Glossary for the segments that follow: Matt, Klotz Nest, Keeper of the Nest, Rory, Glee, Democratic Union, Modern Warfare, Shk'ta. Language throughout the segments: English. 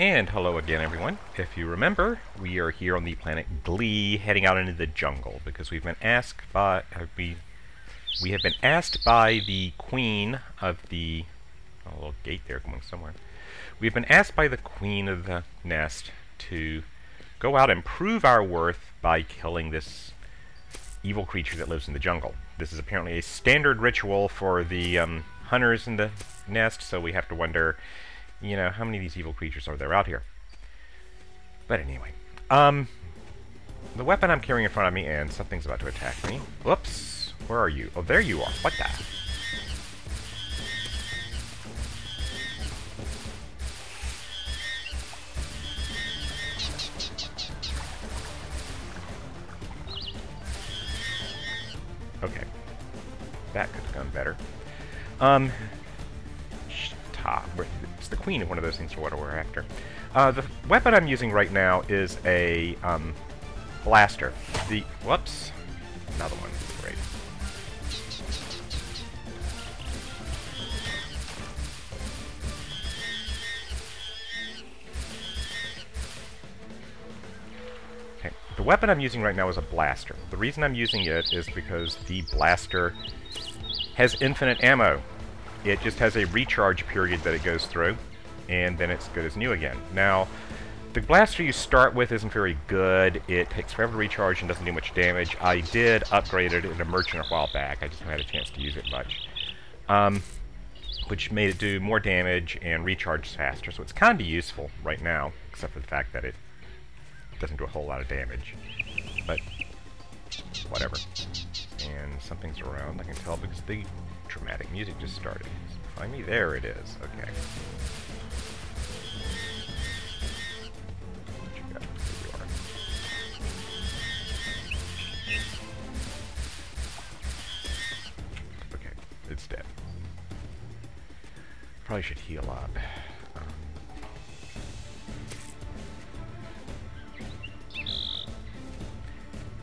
And hello again, everyone. If you remember, we are here on the planet Glee, heading out into the jungle because we've been asked by the queen of the a little gate there going somewhere. We've been asked by the queen of the nest to go out and prove our worth by killing this evil creature that lives in the jungle. This is apparently a standard ritual for the hunters in the nest, so we have to wonder, you know, how many of these evil creatures are there out here? But anyway, the weapon I'm carrying in front of me, and something's about to attack me. Whoops! Where are you? Oh, there you are. What the? Okay. That could have gone better. Shk'ta. It's the queen of one of those things for what we're after. The weapon I'm using right now is a blaster. The... whoops. Another one. Great. Okay. The weapon I'm using right now is a blaster. The reason I'm using it is because the blaster has infinite ammo. It just has a recharge period that it goes through, and then it's good as new again. Now, the blaster you start with isn't very good. It takes forever to recharge and doesn't do much damage. I did upgrade it in a merchant a while back. I just haven't had a chance to use it much. Which made it do more damage and recharge faster, so it's kind of useful right now, except for the fact that it doesn't do a whole lot of damage. But, whatever. And something's around, I can tell, because the dramatic music just started. Find me, there it is. Okay. There you are. Okay, it's dead. Probably should heal up.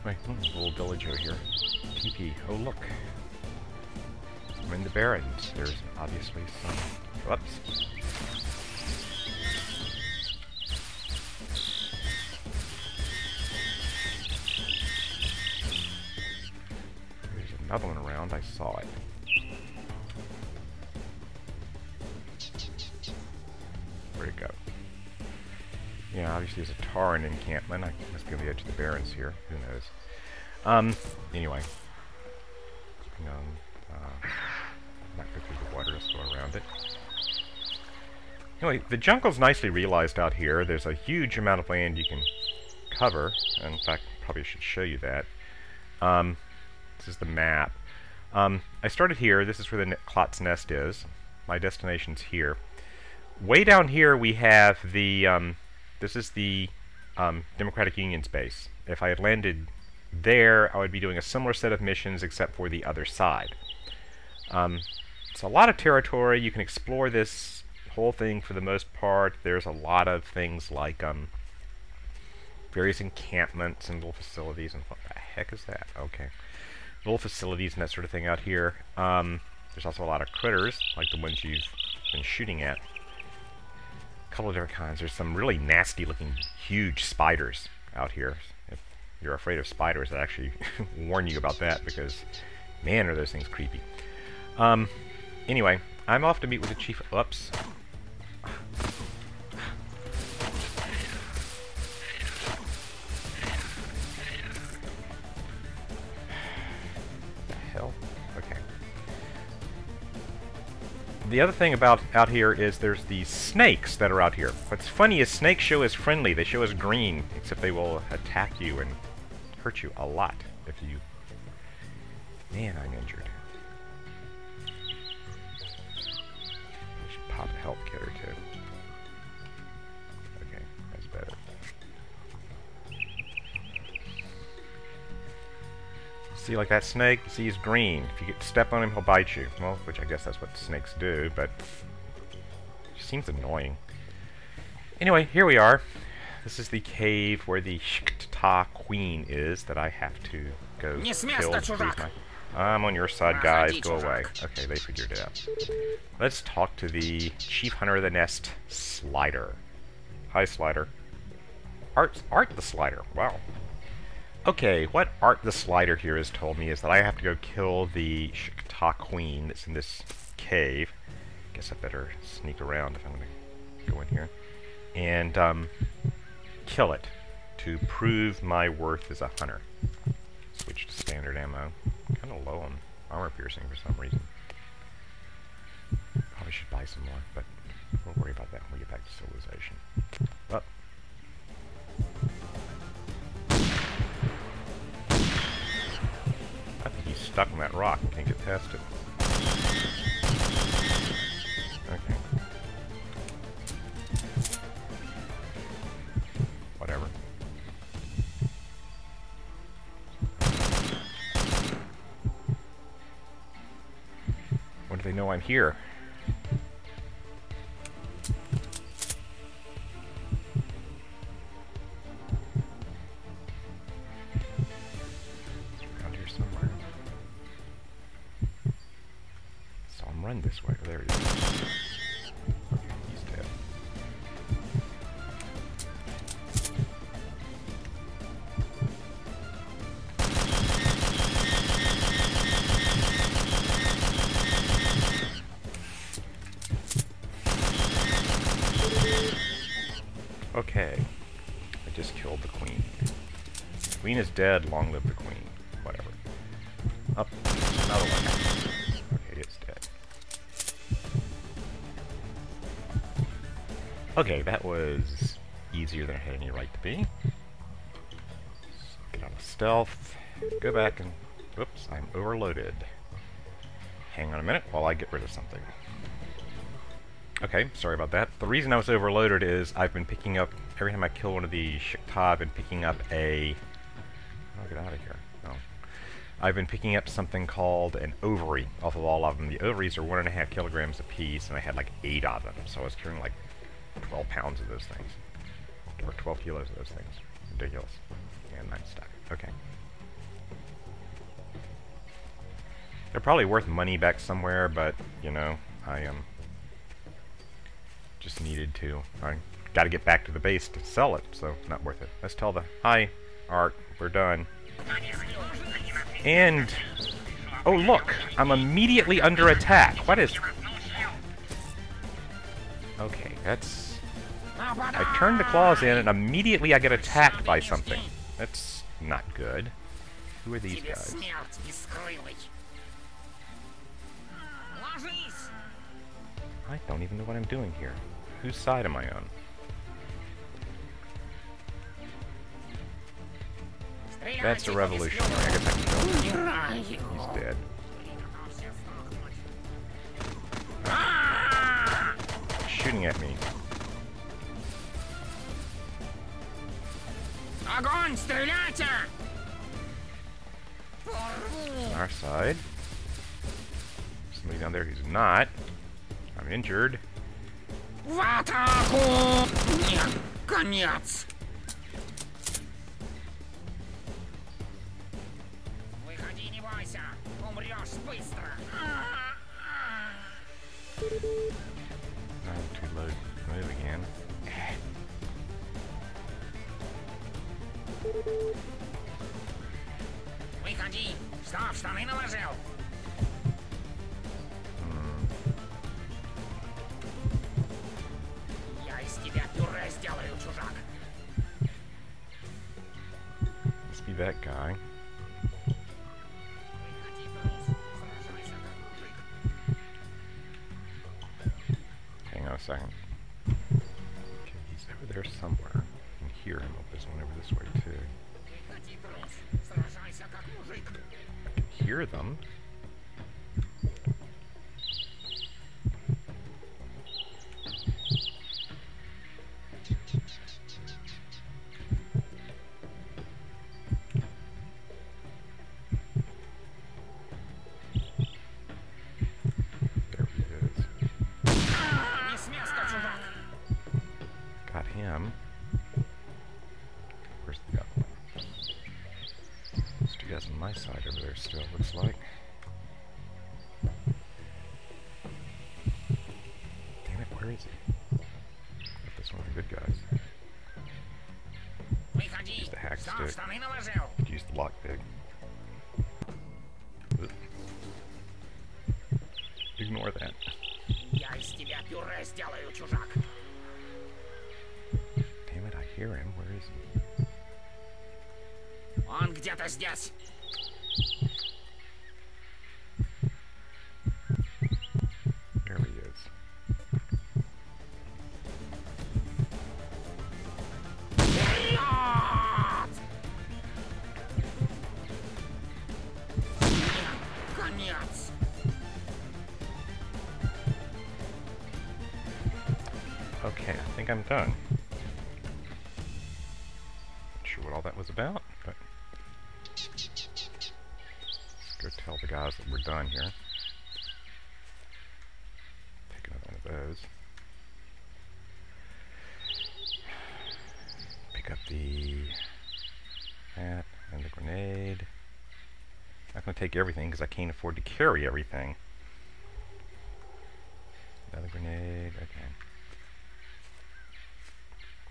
Wait, there's a little village over here. Teepee. Oh, look. I'm in the Barrens. There's obviously some... whoops. There's another one around. I saw it. Where'd it go? Yeah, obviously there's a Tauren encampment. I must be on the edge of the Barrens here. Who knows? Anyway. Not go through the water, let's go around it. Anyway, the jungle's nicely realized out here. There's a huge amount of land you can cover. In fact, probably should show you that. This is the map. I started here. This is where the Klotz Nest is. My destination's here. Way down here we have the... this is the Democratic Union's base. If I had landed there, I would be doing a similar set of missions except for the other side. It's a lot of territory. You can explore this whole thing for the most part. There's a lot of things like various encampments and little facilities and what the heck is that? Okay. Little facilities and that sort of thing out here. There's also a lot of critters, like the ones you've been shooting at. A couple of different kinds. There's some really nasty looking huge spiders out here. If you're afraid of spiders, I actually warn you about that because, man, are those things creepy. Anyway, I'm off to meet with the chief. Oops. The hell? Okay. The other thing about out here is there's these snakes that are out here. What's funny is snakes show as friendly. They show as green, except they will attack you and hurt you a lot if you... man, I'm injured. Pop a help kit or two. Okay, that's better. See, like that snake? See, he's green. If you get to step on him, he'll bite you. Well, which I guess that's what snakes do, but it seems annoying. Anyway, here we are. This is the cave where the Shk'ta queen is that I have to go kill. I'm on your side, guys. Go away. Okay, they figured it out. Let's talk to the chief hunter of the nest, Slider. Hi, Slider. Art the Slider. Wow. Okay, what Art the Slider here has told me is that I have to go kill the Shk'ta queen that's in this cave. Guess I better sneak around if I'm going to go in here. And kill it to prove my worth as a hunter. Switch to standard ammo. Kind of low on armor piercing for some reason. Probably should buy some more, but we'll worry about that when we get back to civilization. Up. I think he's stuck on that rock and can't get past it. Okay. Whatever. When do they know I'm here? This way. There he is. Okay, he's dead. Okay. I just killed the queen. The queen is dead. Long live the queen. Whatever. Up. Another one. Okay, that was easier than I had any right to be. Get out of stealth. Go back and... Oops, I'm overloaded. Hang on a minute while I get rid of something. Okay, sorry about that. The reason I was overloaded is I've been picking up... Every time I kill one of the Shk'ta, I've been picking up a... Oh, get out of here. No. I've been picking up something called an ovary off of all of them. The ovaries are 1.5 kilograms apiece, and I had like 8 of them, so I was carrying like 12 pounds of those things. Or 12 kilos of those things. Ridiculous. And I'm stuck. Okay. They're probably worth money back somewhere, but, you know, I just needed to. I gotta get back to the base to sell it, so not worth it. Let's tell the... Hi, Art. We're done. And... Oh, look! I'm immediately under attack. What is... Okay, that's... I turned the claws in and immediately I get attacked by something. That's not good. Who are these guys? I don't even know what I'm doing here. Whose side am I on? That's a revolutionary. I guess I can kill him. He's dead. Shooting at me. On our side. Somebody down there who's not. I'm injured. Move again. Must be that guy. Hang on a second. There somewhere. I can hear him. Oh, there's one over this way too. I can hear them. Where's the other one? There's two guys on my side over there still, looks like. stick. Use the lockpick. Ignore that. Damn it, I hear him. Where is he? Он где-то здесь. There he is. Конец. Okay, I think I'm done. Not sure what all that was about, but go tell the guys that we're done here. Pick another one of those. Pick up the hat and the grenade. I'm not going to take everything because I can't afford to carry everything. Another grenade, okay.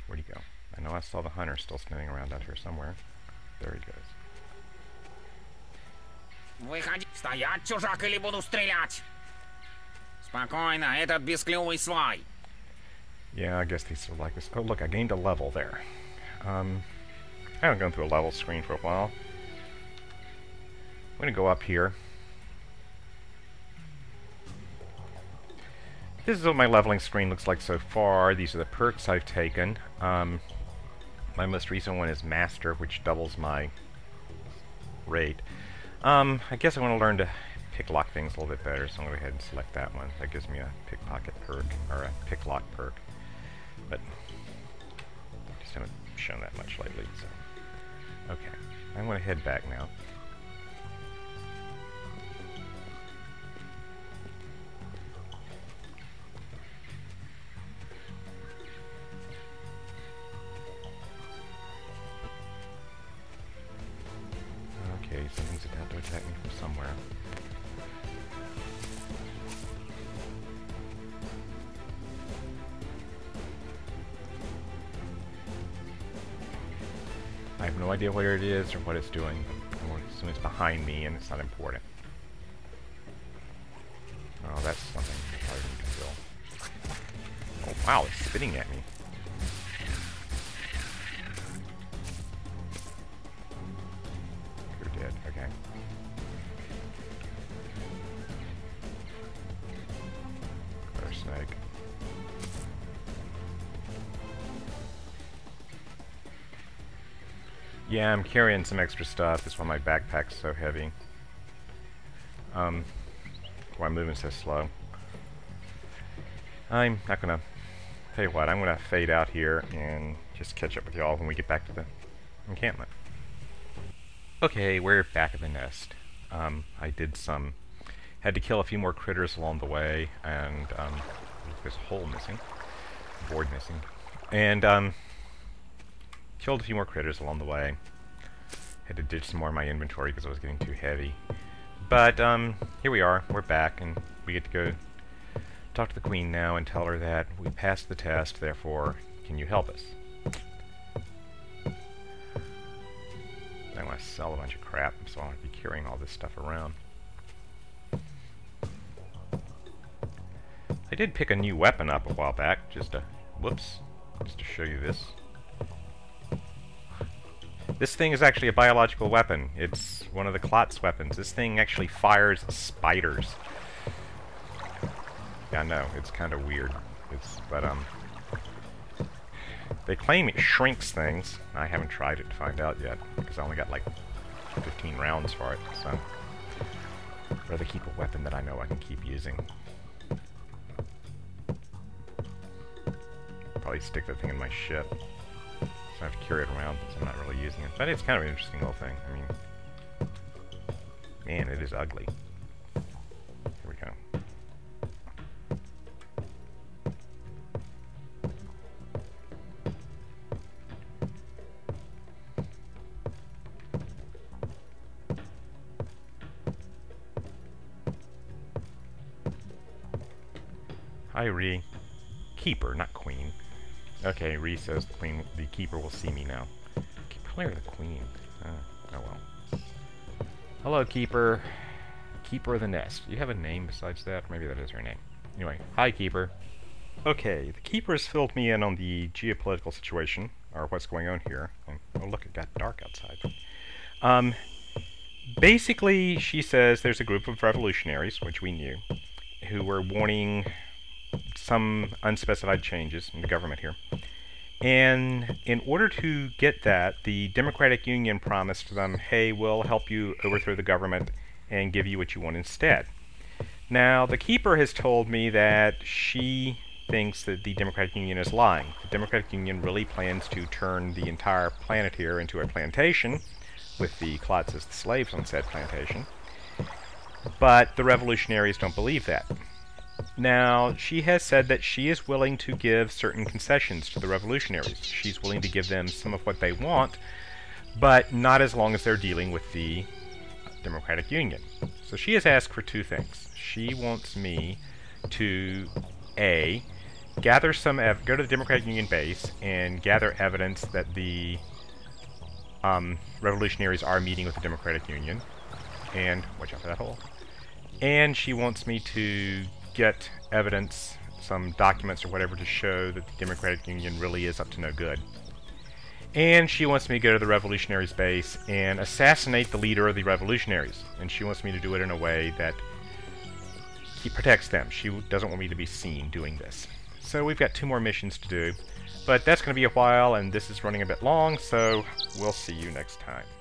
Where'd he go? I know I saw the hunter still snooping around out here somewhere. There he goes. Выходи! Стоять, чужак, или буду стрелять! Спокойно, этот бесклювый свай! Yeah, I guess these are like this. Oh, look, I gained a level there. I haven't gone through a level screen for a while. I'm gonna go up here. This is what my leveling screen looks like so far. These are the perks I've taken. My most recent one is Master, which doubles my rate. I guess I want to learn to picklock things a little bit better, so I'm going to go ahead and select that one. That gives me a pickpocket perk, or a picklock perk. But I just haven't shown that much lately, so. Okay, I'm going to head back now. Something's about to attack me from somewhere. I have no idea where it is or what it's doing. Something's behind me and it's not important. Oh, that's something I probably need to kill. Oh wow, it's spitting at me. Yeah, I'm carrying some extra stuff. That's why my backpack's so heavy. Why I'm moving so slow. I'm not gonna... Tell you what, I'm gonna fade out here and just catch up with y'all when we get back to the encampment. Okay, we're back at the nest. I did some... Had to kill a few more critters along the way, and there's a hole missing. Board missing. And killed a few more critters along the way. Had to ditch some more of my inventory because I was getting too heavy. But here we are. We're back, and we get to go talk to the queen now and tell her that we passed the test, therefore, can you help us? I want to sell a bunch of crap, so I don't have to be carrying all this stuff around. I did pick a new weapon up a while back, just to show you this. This thing is actually a biological weapon. It's one of the Klotz weapons. This thing actually fires spiders. Yeah, I know, it's kind of weird. They claim it shrinks things. I haven't tried it to find out yet, because I only got like 15 rounds for it, so I'd rather keep a weapon that I know I can keep using. Probably stick that thing in my ship. I have to carry it around since I'm not really using it. But it's kind of an interesting little thing. I mean, man, it is ugly. Here we go. Hi, Ree. Keeper, not queen. Okay, Ree says the keeper will see me now. Keeper Clear the queen. Oh well. Hello, Keeper. Keeper of the Nest. Do you have a name besides that? Maybe that is her name. Anyway, hi, Keeper. Okay, the Keeper has filled me in on the geopolitical situation, or what's going on here. And, oh look, it got dark outside. Basically, she says there's a group of revolutionaries, which we knew, who were warning some unspecified changes in the government here. And in order to get that, the Democratic Union promised them, hey, we'll help you overthrow the government and give you what you want instead. Now, the Keeper has told me that she thinks that the Democratic Union is lying. The Democratic Union really plans to turn the entire planet here into a plantation, with the Klotz as the slaves on said plantation. But the revolutionaries don't believe that. Now, she has said that she is willing to give certain concessions to the revolutionaries. She's willing to give them some of what they want, but not as long as they're dealing with the Democratic Union. So she has asked for two things. She wants me to, A, gather some go to the Democratic Union base and gather evidence that the revolutionaries are meeting with the Democratic Union, and watch out for that hole. And she wants me to get evidence, some documents or whatever, to show that the Democratic Union really is up to no good. And she wants me to go to the revolutionaries' base and assassinate the leader of the revolutionaries. And she wants me to do it in a way that he protects them. She doesn't want me to be seen doing this. So we've got two more missions to do, but that's going to be a while, and this is running a bit long, so we'll see you next time.